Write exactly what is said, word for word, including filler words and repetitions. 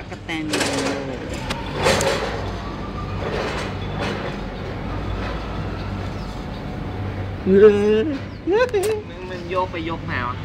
ตั๊กแตนมันมันโยกไปยกมาวะ